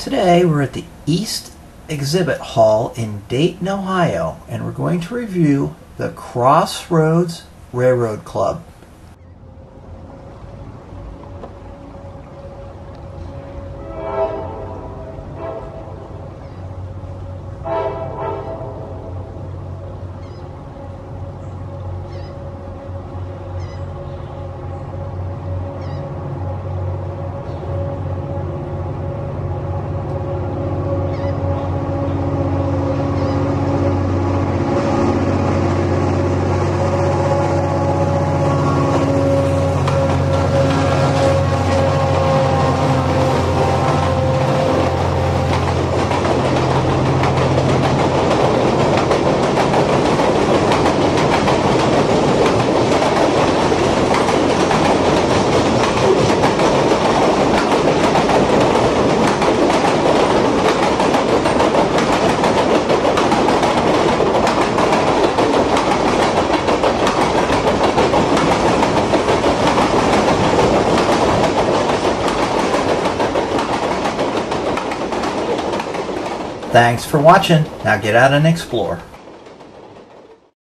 Today we're at the East Exhibit Hall in Dayton, Ohio, and we're going to review the Crossroads Railroad Club. Thanks for watching. Now get out and explore.